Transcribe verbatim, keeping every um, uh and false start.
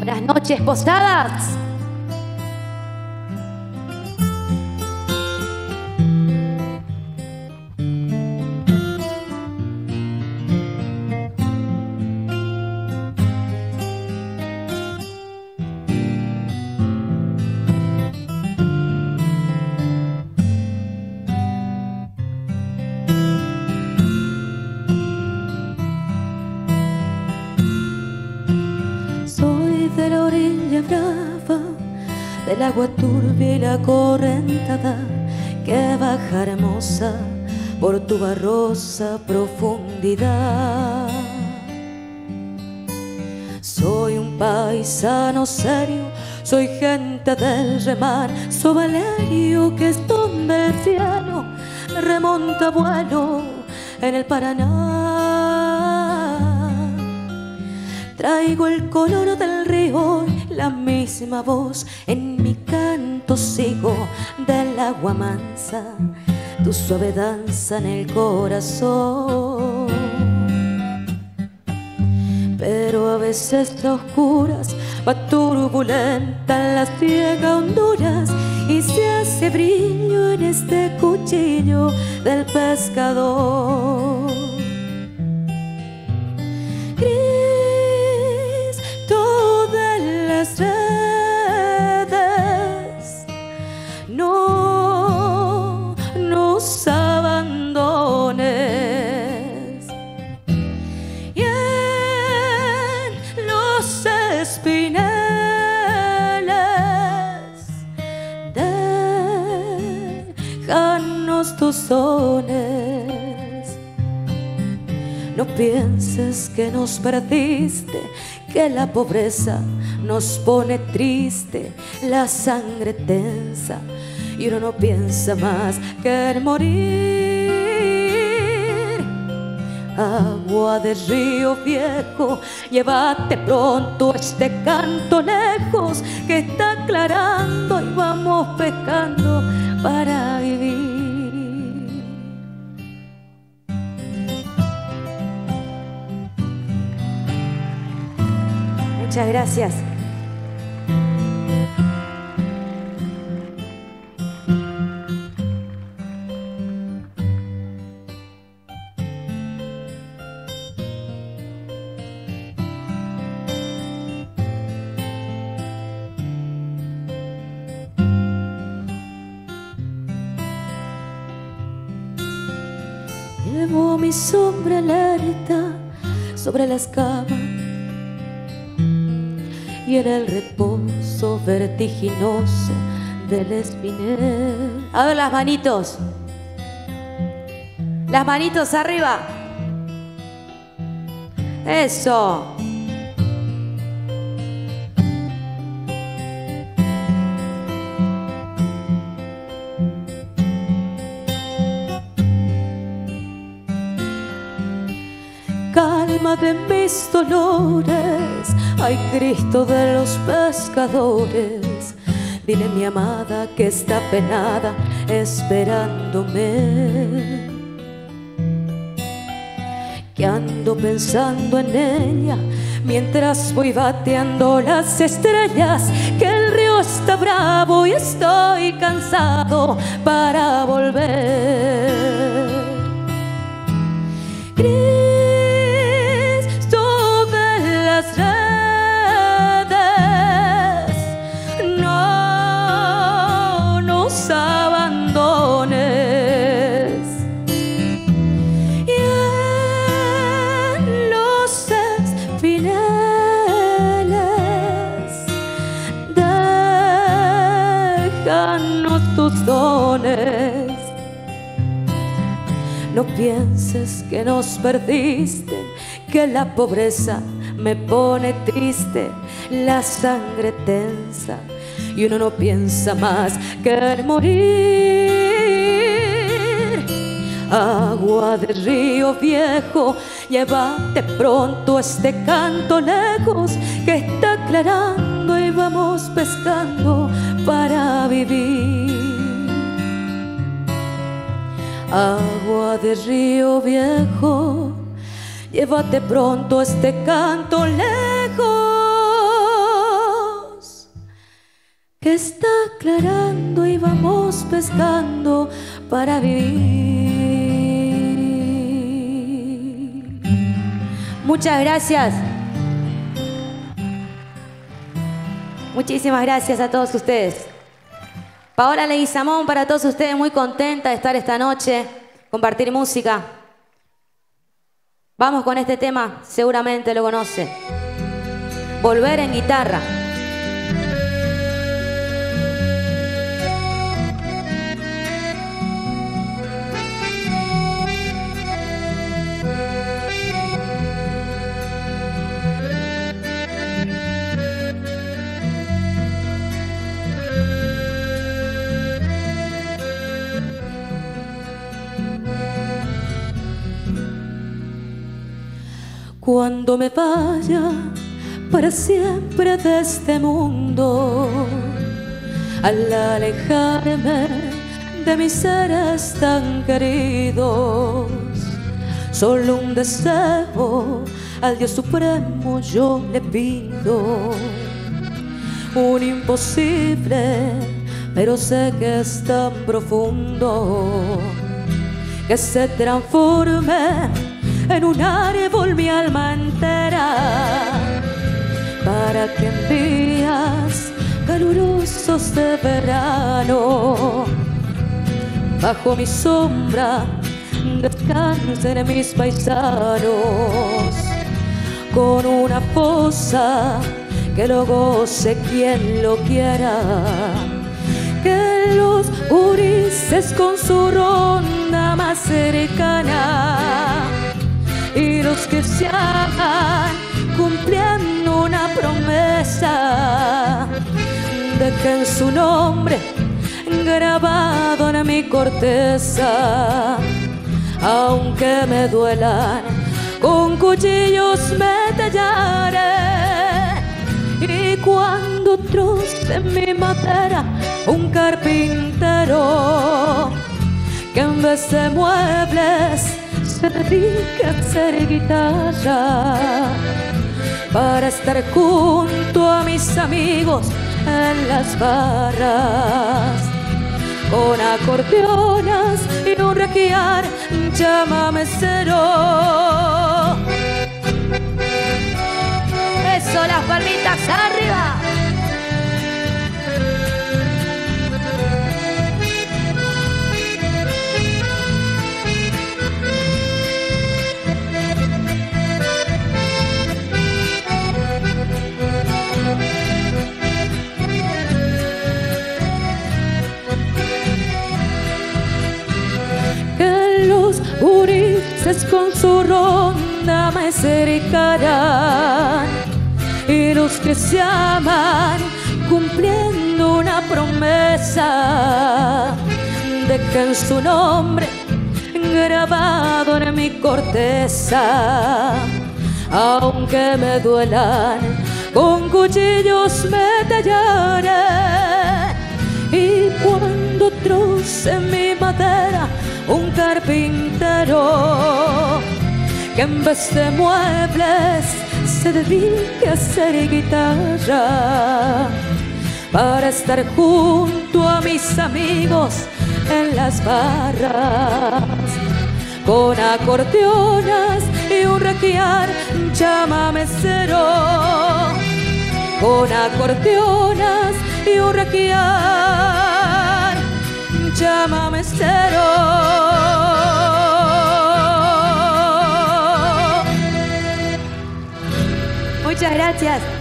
Buenas noches, Posadas. De la orilla brava, del agua turbia y la correntada que baja hermosa por tu barrosa profundidad. Soy un paisano serio, soy gente del remar, soy Valerio que es donde el cielo remonta vuelo en el Paraná. Traigo el color del río, la misma voz, en mi canto sigo del agua mansa, tu suave danza en el corazón. Pero a veces a oscuras va turbulenta la ciega Honduras y se hace brillo en este cuchillo del pescador. Espinelas, déjanos tus sones. No pienses que nos perdiste, que la pobreza nos pone triste, la sangre tensa, y uno no piensa más que en morir. Agua de río viejo, llévate pronto este canto lejos, que está aclarando y vamos pescando para vivir. Muchas gracias. Llevo mi sombra alerta sobre la escama y en el reposo vertiginoso del espinel. A ver las manitos, las manitos arriba. Eso. Calma de mis dolores, ay Cristo de los pescadores, dile a mi amada que está penada esperándome, que ando pensando en ella mientras voy bateando las estrellas, que el río está bravo y estoy cansado para volver. Tus dones. No pienses que nos perdiste, que la pobreza me pone triste, la sangre tensa, y uno no piensa más que en morir. Agua de río viejo, llévate pronto este canto lejos, que está aclarando y vamos pescando para vivir. Agua de río viejo, llévate pronto este canto lejos. está aclarando y vamos pescando para vivir. Muchas gracias. Muchísimas gracias a todos ustedes. Paola Leguizamón, para todos ustedes, muy contenta de estar esta noche, compartir música. Vamos con este tema, seguramente lo conoce. Volver en guitarra. Cuando me vaya para siempre de este mundo, al alejarme de mis seres tan queridos, solo un deseo al Dios Supremo yo le pido, un imposible, pero sé que es tan profundo, que se transforme en un árbol mi alma entera, para que en días calurosos de verano, bajo mi sombra descansen mis paisanos, con una fosa que lo goce quien lo quiera, que los gurises con su ronda más cercana y los que se hagan cumpliendo una promesa dejen su nombre grabado en mi corteza, aunque me duelan con cuchillos me tallaré, y cuando troce mi madera un carpintero que en vez de muebles se dedica a ser guitarra, para estar junto a mis amigos en las barras, con acordeonas y un requiar llámame cero. Eso, las palmitas arriba. Gurises con su ronda me cercarán, y los que se aman cumpliendo una promesa dejen su nombre grabado en mi corteza, aunque me duelan con cuchillos me tallaré, y cuando troce mi madera un carpintero que en vez de muebles se dedique a hacer guitarra, para estar junto a mis amigos en las barras, con acordeonas y un requiar llámame cero, con acordeonas y un requiar llámame cero. Muchas gracias.